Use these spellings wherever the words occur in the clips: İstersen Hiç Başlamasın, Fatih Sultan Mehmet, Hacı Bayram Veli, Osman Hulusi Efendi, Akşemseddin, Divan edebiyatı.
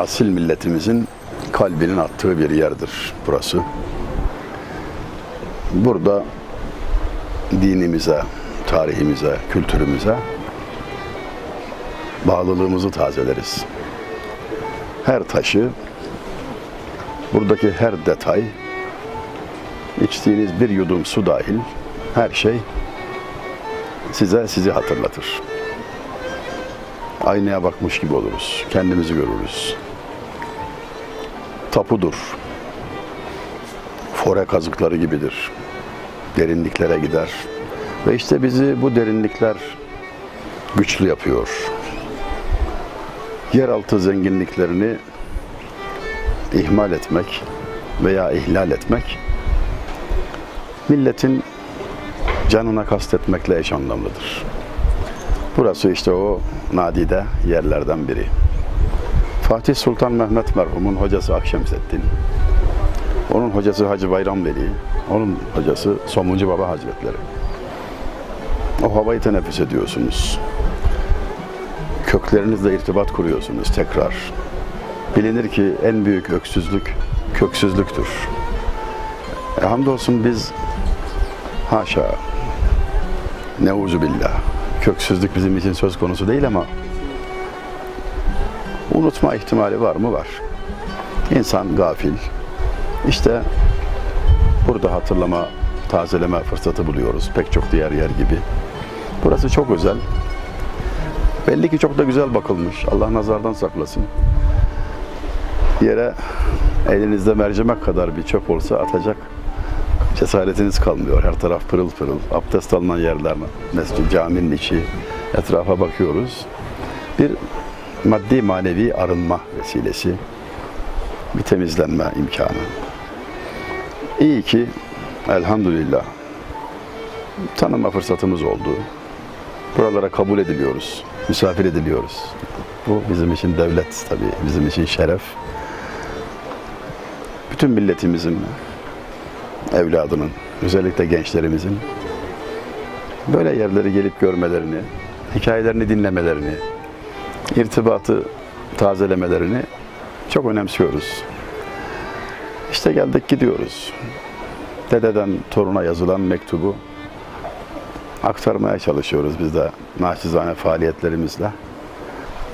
asil milletimizin kalbinin attığı bir yerdir burası. Burada dinimize, tarihimize, kültürümüze bağlılığımızı tazeleriz. Her taşı, buradaki her detay, içtiğiniz bir yudum su dahil her şey sizi hatırlatır. Aynaya bakmış gibi oluruz, kendimizi görürüz. Tapudur, fore kazıkları gibidir, derinliklere gider ve işte bizi bu derinlikler güçlü yapıyor. Yeraltı zenginliklerini ihmal etmek veya ihlal etmek, milletin canına kastetmekle eş anlamlıdır. Burası işte o nadide yerlerden biri. Fatih Sultan Mehmet merhumun hocası Akşemseddin, onun hocası Hacı Bayram Veli, onun hocası Somuncu Baba Hazretleri. O havayı teneffüs ediyorsunuz. Köklerinizle irtibat kuruyorsunuz tekrar. Bilinir ki en büyük öksüzlük, köksüzlüktür. Hamdolsun biz haşa, neuzubillah, köksüzlük bizim için söz konusu değil ama unutma ihtimali var mı? Var. İnsan gafil. İşte burada hatırlama, tazeleme fırsatı buluyoruz. Pek çok diğer yer gibi. Burası çok özel. Belli ki çok da güzel bakılmış. Allah nazardan saklasın. Yere elinizde mercimek kadar bir çöp olsa atacak cesaretiniz kalmıyor. Her taraf pırıl pırıl. Abdest alınan yerler, mescid, caminin içi, etrafa bakıyoruz. Bir maddi manevi arınma vesilesi, bir temizlenme imkanı. İyi ki elhamdülillah tanıma fırsatımız oldu. Buralara kabul ediliyoruz, misafir ediliyoruz. Bu bizim için devlet tabii, bizim için şeref. Bütün milletimizin, evladının, özellikle gençlerimizin böyle yerleri gelip görmelerini, hikayelerini dinlemelerini, irtibatı tazelemelerini çok önemsiyoruz. İşte geldik gidiyoruz. Dededen toruna yazılan mektubu aktarmaya çalışıyoruz biz de naçizane faaliyetlerimizle.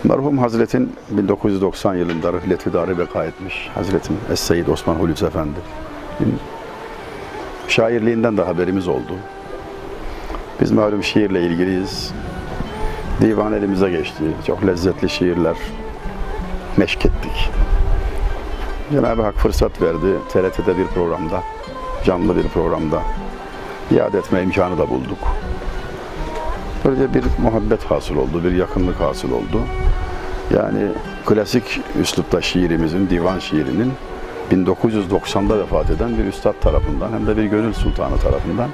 Merhum Hazret'in 1990 yılında rühleti darı beka etmiş Hazretim Es-Seyyid Osman Hulusi Efendi. Şairliğinden de haberimiz oldu. Biz malum şiirle ilgiliyiz. Divan elimize geçti. Çok lezzetli şiirler meşk ettik. Cenab-ı Hak fırsat verdi. TRT'de bir programda, canlı bir programda iade etme imkanı da bulduk. Böylece bir muhabbet hasıl oldu, bir yakınlık hasıl oldu. Yani klasik üslupta şiirimizin, divan şiirinin 1990'da vefat eden bir üstad tarafından hem de bir gönül sultanı tarafından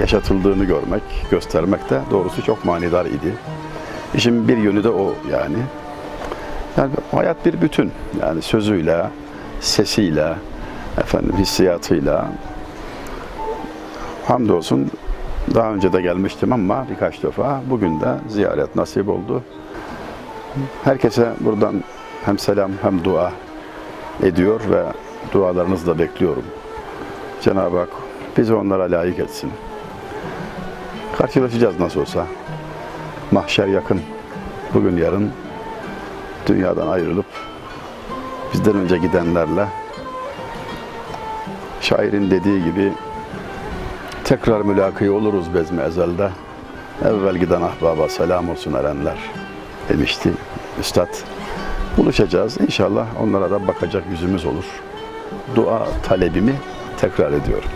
yaşatıldığını görmek, göstermek de doğrusu çok manidar idi. İşin bir yönü de o yani. Yani hayat bir bütün. Yani sözüyle, sesiyle, hissiyatıyla. Hamdolsun daha önce de gelmiştim ama birkaç defa bugün de ziyaret nasip oldu. Herkese buradan hem selam hem dua ediyor ve dualarınızı da bekliyorum. Cenab-ı Hak bizi onlara layık etsin. Karşılaşacağız nasıl olsa. Mahşer yakın. Bugün yarın dünyadan ayrılıp bizden önce gidenlerle şairin dediği gibi tekrar mülaki oluruz bezmi ezelde. Evvel giden ahbaba selam olsun erenler demişti üstad. Buluşacağız. İnşallah onlara da bakacak yüzümüz olur. Dua talebimi tekrar ediyorum.